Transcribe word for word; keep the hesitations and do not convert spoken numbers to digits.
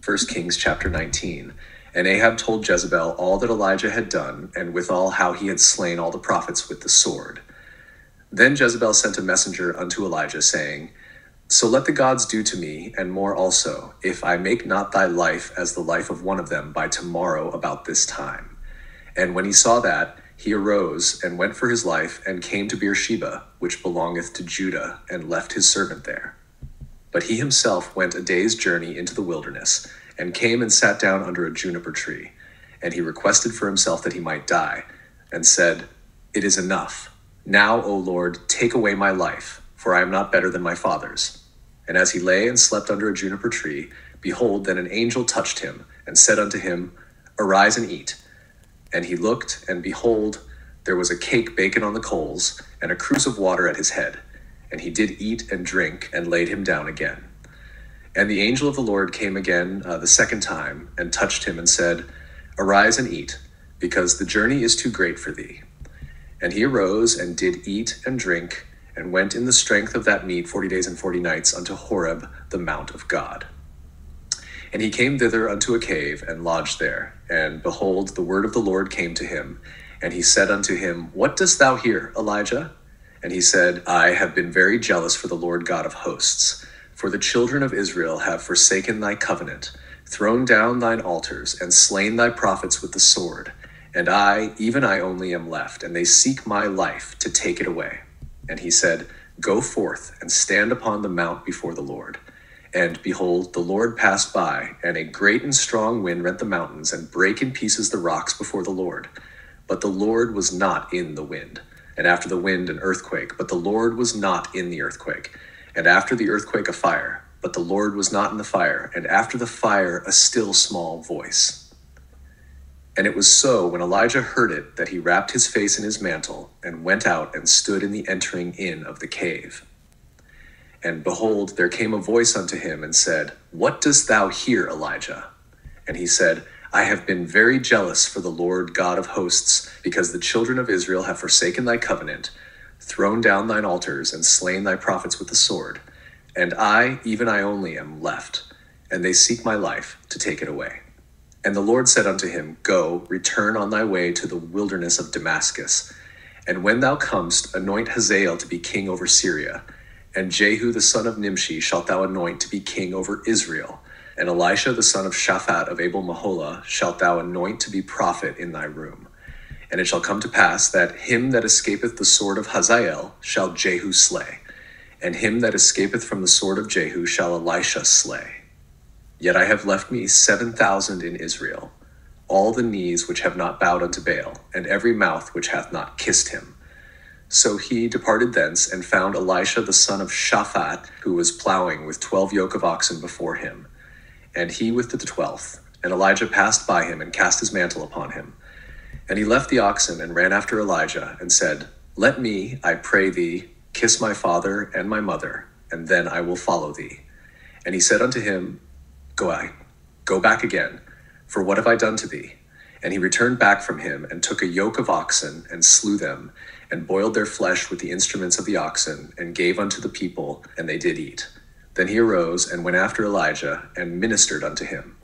First Kings chapter nineteen. And Ahab told Jezebel all that Elijah had done, and withal how he had slain all the prophets with the sword. Then Jezebel sent a messenger unto Elijah, saying, So let the gods do to me, and more also, if I make not thy life as the life of one of them by tomorrow about this time. And when he saw that, he arose, and went for his life, and came to Beersheba, which belongeth to Judah, and left his servant there. But he himself went a day's journey into the wilderness, and came and sat down under a juniper tree. And he requested for himself that he might die, and said, It is enough. Now, O Lord, take away my life, for I am not better than my fathers. And as he lay and slept under a juniper tree, behold, then an angel touched him, and said unto him, Arise and eat. And he looked, and behold, there was a cake baken on the coals, and a cruse of water at his head. And he did eat and drink, and laid him down again. And the angel of the Lord came again uh, the second time, and touched him, and said, Arise and eat, because the journey is too great for thee. And he arose, and did eat and drink, and went in the strength of that meat forty days and forty nights unto Horeb, the mount of God. And he came thither unto a cave, and lodged there. And behold, the word of the Lord came to him. And he said unto him, What dost thou here, Elijah? And he said, I have been very jealous for the Lord God of hosts. For the children of Israel have forsaken thy covenant, thrown down thine altars, and slain thy prophets with the sword. And I, even I only, am left, and they seek my life to take it away. And he said, Go forth, and stand upon the mount before the Lord. And behold, the Lord passed by, and a great and strong wind rent the mountains, and brake in pieces the rocks before the Lord. But the Lord was not in the wind. And after the wind, an earthquake. But the Lord was not in the earthquake. And after the earthquake, a fire. But the Lord was not in the fire. And after the fire, a still small voice. And it was so, when Elijah heard it, that he wrapped his face in his mantle, and went out and stood in the entering in of the cave. And behold, there came a voice unto him, and said, What dost thou here, Elijah? And he said, I have been very jealous for the Lord God of hosts, because the children of Israel have forsaken thy covenant, thrown down thine altars, and slain thy prophets with the sword. And I, even I only, am left, and they seek my life to take it away. And the Lord said unto him, Go, return on thy way to the wilderness of Damascus. And when thou comest, anoint Hazael to be king over Syria. And Jehu the son of Nimshi shalt thou anoint to be king over Israel. And Elisha the son of Shaphat of Abel-Meholah shalt thou anoint to be prophet in thy room. And it shall come to pass that him that escapeth the sword of Hazael shall Jehu slay. And him that escapeth from the sword of Jehu shall Elisha slay. Yet I have left me seven thousand in Israel, all the knees which have not bowed unto Baal, and every mouth which hath not kissed him. So he departed thence, and found Elisha the son of Shaphat, who was plowing with twelve yoke of oxen before him, and he with the twelfth. And Elijah passed by him, and cast his mantle upon him. And he left the oxen, and ran after Elijah, and said, Let me, I pray thee, kiss my father and my mother, and then I will follow thee. And he said unto him, Go I, go back again, for what have I done to thee? And he returned back from him, and took a yoke of oxen, and slew them, and boiled their flesh with the instruments of the oxen, and gave unto the people, and they did eat. Then he arose, and went after Elijah, and ministered unto him.